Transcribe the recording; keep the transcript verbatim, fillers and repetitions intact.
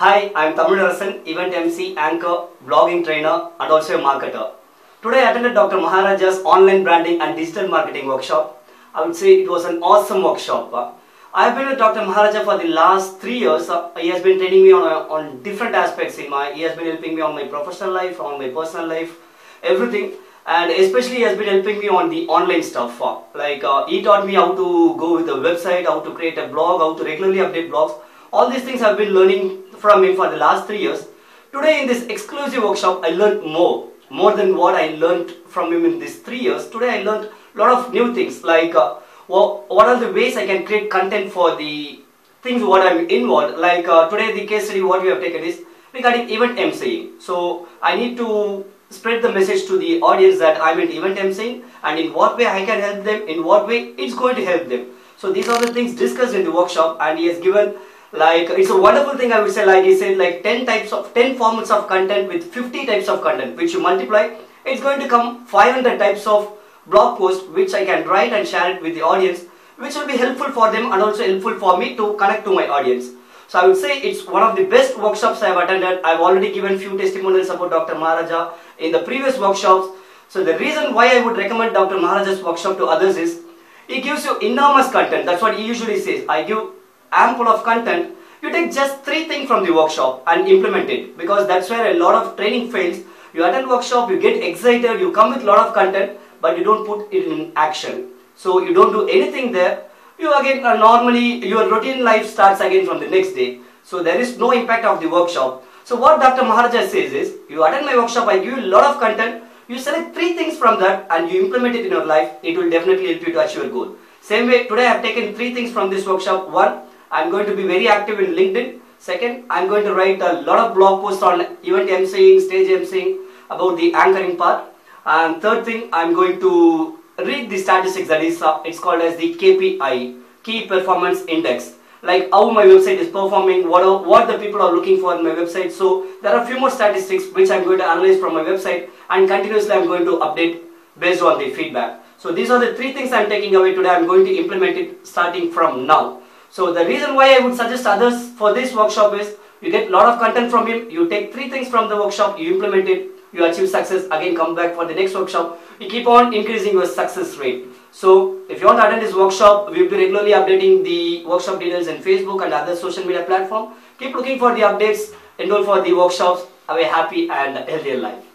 Hi, I am Thamizharasan, event M C, anchor, blogging trainer and also a marketer. Today I attended Doctor Maharaja's online branding and digital marketing workshop. I would say it was an awesome workshop. I have been with Doctor Maharaja for the last three years. He has been training me on, on different aspects in my, he has been helping me on my professional life, on my personal life, everything. And especially he has been helping me on the online stuff. Like uh, he taught me how to go with a website, how to create a blog, how to regularly update blogs. All these things I have been learning from him for the last three years. Today in this exclusive workshop, I learned more, more than what I learned from him in these three years. Today I learned a lot of new things, like uh, well, what are the ways I can create content for the things what I'm involved. Like uh, today the case study what we have taken is regarding event emceeing. So I need to spread the message to the audience that I'm in event emceeing and in what way I can help them, in what way it's going to help them. So these are the things discussed in the workshop, and he has given, like, it's a wonderful thing I would say, like he said, like ten types of ten formats of content with fifty types of content, which you multiply, it's going to come five hundred types of blog posts which I can write and share it with the audience, which will be helpful for them and also helpful for me to connect to my audience. So I would say it's one of the best workshops I have attended. I've already given few testimonials about Doctor Maharaja in the previous workshops. So the reason why I would recommend Doctor Maharaja's workshop to others is he gives you enormous content. That's what he usually says. I give ample of content, you take just three things from the workshop and implement it, because that's where a lot of training fails. You attend workshop, you get excited, you come with a lot of content, but you don't put it in action. So you don't do anything there. You again uh, normally your routine life starts again from the next day. So there is no impact of the workshop. So what Doctor Maharaja says is, you attend my workshop, I give you a lot of content, you select three things from that and you implement it in your life. It will definitely help you to achieve your goal. Same way, today I have taken three things from this workshop. One, I'm going to be very active in LinkedIn. Second, I'm going to write a lot of blog posts on event emceeing, stage emceeing, about the anchoring part. And third thing, I'm going to read the statistics, that is, uh, it's called as the K P I, Key Performance Index. Like how my website is performing, what, are, what the people are looking for in my website. So there are a few more statistics which I'm going to analyze from my website, and continuously I'm going to update based on the feedback. So these are the three things I'm taking away today. I'm going to implement it starting from now. So the reason why I would suggest others for this workshop is, you get a lot of content from him, you take three things from the workshop, you implement it, you achieve success, again come back for the next workshop, you keep on increasing your success rate. So if you want to attend this workshop, we will be regularly updating the workshop details in Facebook and other social media platforms. Keep looking for the updates, enroll for the workshops, have a happy and healthier life.